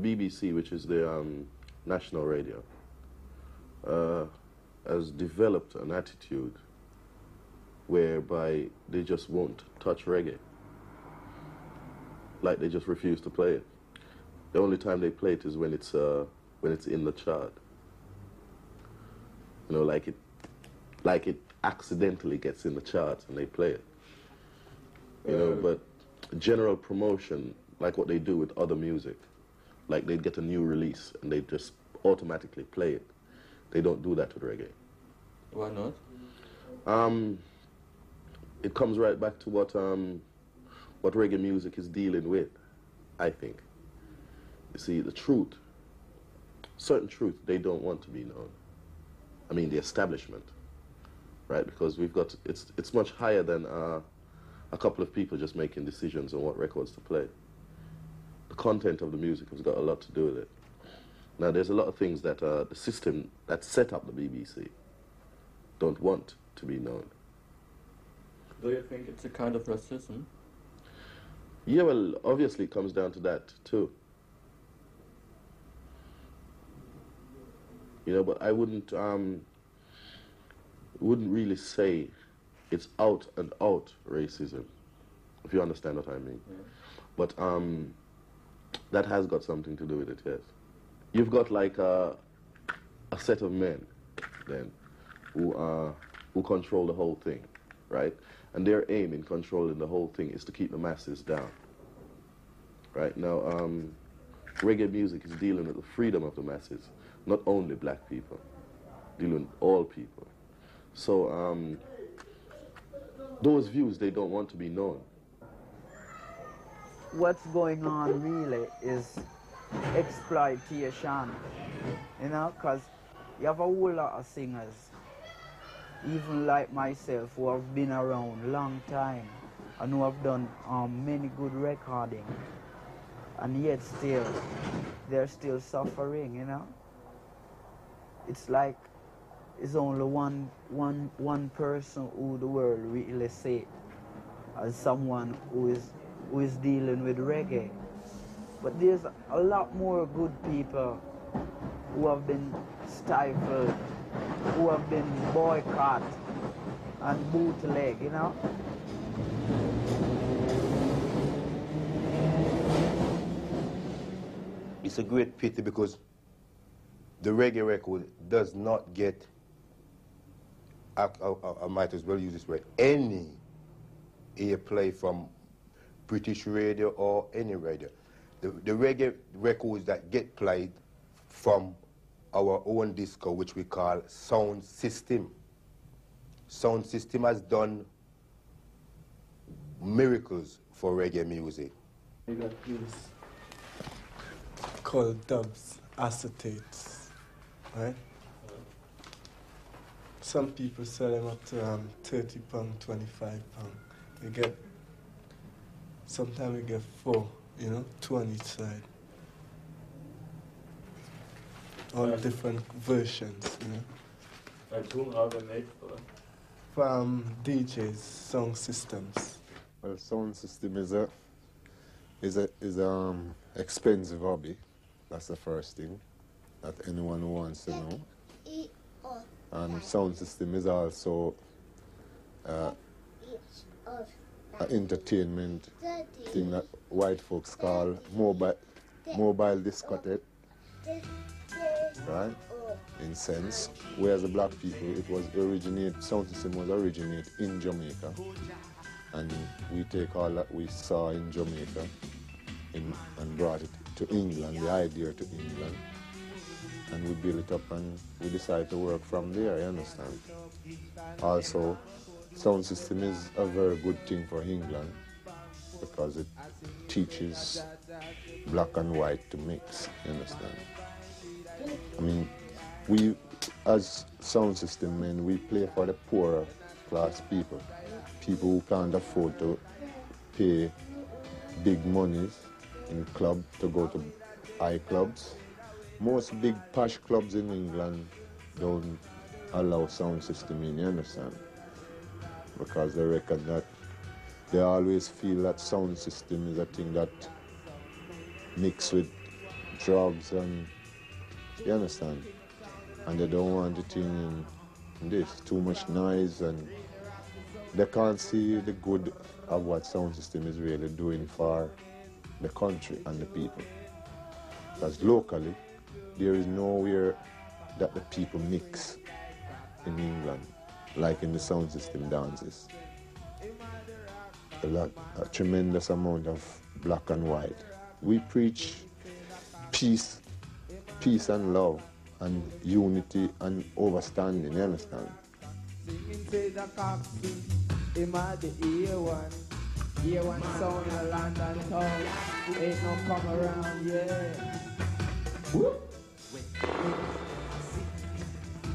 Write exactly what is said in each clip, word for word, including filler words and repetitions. B B C, which is the um, national radio, uh, has developed an attitude whereby they just won't touch reggae. Like, they just refuse to play it. The only time they play it is when it's uh, when it's in the chart. You know, like it, like it accidentally gets in the charts and they play it. You know, but general promotion, like what they do with other music, like they'd get a new release and they just automatically play it. They don't do that with reggae. Why not? Um, it comes right back to what um, what reggae music is dealing with, I think. You see, the truth, certain truth, they don't want to be known. I mean, the establishment, right? Because we've got, it's, it's much higher than uh, a couple of people just making decisions on what records to play. The content of the music has got a lot to do with it. Now, there's a lot of things that uh, the system that set up the B B C don't want to be known. Do you think it's a kind of racism? Yeah, well, obviously it comes down to that, too. You know, but I wouldn't, um, wouldn't really say it's out and out racism, if you understand what I mean. Yeah. But um, that has got something to do with it, yes. You've got like a, a set of men, then, who uh, who control the whole thing, right? And their aim in controlling the whole thing is to keep the masses down, right? Now, um, reggae music is dealing with the freedom of the masses. Not only black people, dealing with all people. So um, those views, they don't want to be known. What's going on really is exploitation, you know, because you have a whole lot of singers, even like myself, who have been around a long time and who have done um, many good recording, and yet still, they're still suffering, you know. It's like it's only one, one, one person who the world really see as someone who is, who is dealing with reggae. But there's a lot more good people who have been stifled, who have been boycott and bootleg, you know? It's a great pity because the reggae record does not get, I, I, I might as well use this word, any airplay from British radio or any radio. The, the reggae records that get played from our own disco, which we call Sound System. Sound System has done miracles for reggae music. We got this called dubs, acetates. Right? Some people sell them up to um, thirty pounds, twenty-five pounds. You get, sometimes you get four, you know, two on each side. All different versions, you know. Like whom are they made for? From D Js, sound systems. Well, sound system is a, is a, is a um, expensive hobby. That's the first thing that anyone who wants to know. And sound system is also uh, an entertainment thing that white folks call mobile, mobile discotheque, right? In sense, whereas the black people, it was originate, sound system was originated in Jamaica. And we take all that we saw in Jamaica in, and brought it to England, the idea to England. And we build it up and we decide to work from there, you understand? Also, sound system is a very good thing for England because it teaches black and white to mix, you understand? I mean, we, as sound system men, we play for the poorer class people, people who can't afford to pay big monies in club to go to high clubs. Most big posh clubs in England don't allow sound system in, you understand? Because they reckon that they always feel that sound system is a thing that mixed with jobs, and you understand? And they don't want the thing in, in this, too much noise, and they can't see the good of what sound system is really doing for the country and the people. Because locally, there is nowhere that the people mix in England, like in the sound system dances. A, lot, a tremendous amount of black and white. We preach peace, peace and love, and unity and overstanding, you understand?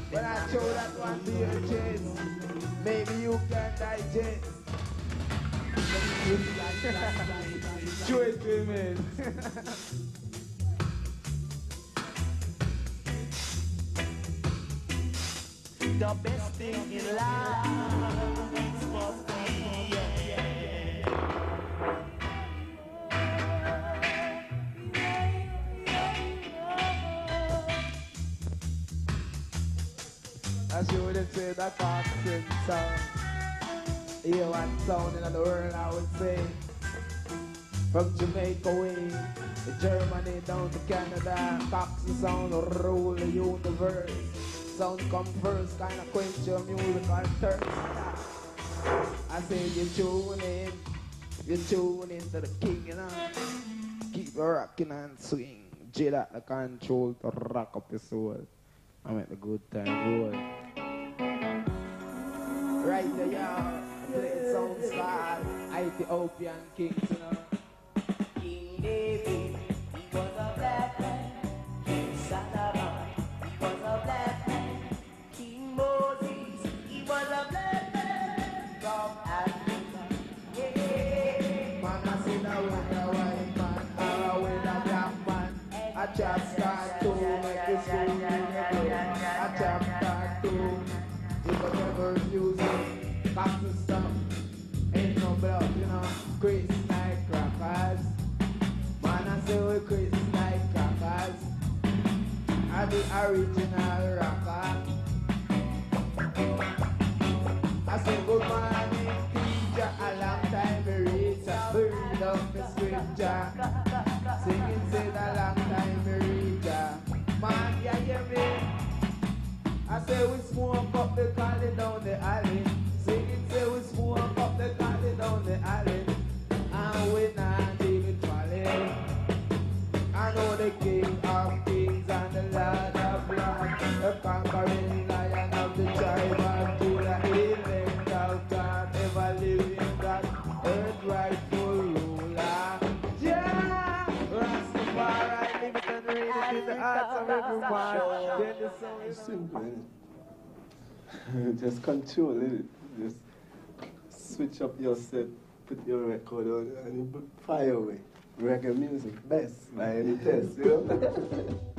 When I show that one to your chest, maybe you can digest. Show it to me, man. The best thing in life is for me, yeah. I shouldn't say that boxing sound. You want sound in the world, I would say. From Jamaica way, Germany down to Canada, boxing sound rule the universe. Sound come first, kinda quench your musical thirst. I say you tune in, you tune in to the king, you know. Keep rocking and swing, J that the control to rock up your soul. I make the good time roll. Right there, y'all, play sound style, Ethiopian kings, you know. King David, he was a black man. King Solomon, he was a black man. Just start to make this fool in I just start to do whatever music, back to stuff. Ain't no bluff, you know. Chris like crackers. Man, I say we Chris like crackers. I the original rapper. I say good morning, teacher. A long time we read, we read up the scripture. Singing said a long time we read ya. Man, yeah, yeah, me. I say we smoke up the collie down the alley. Singing say we smoke up the collie down the alley. And we not even falling. I know the king of kings and the lord of lords, the conquering lion of the tribe of Judah, elect of God, ever living God, earth rightful. It's simple, isn't it? Just control it. Just switch up your set, put your record on, and you fire away. Reggae music, best by any test, you know?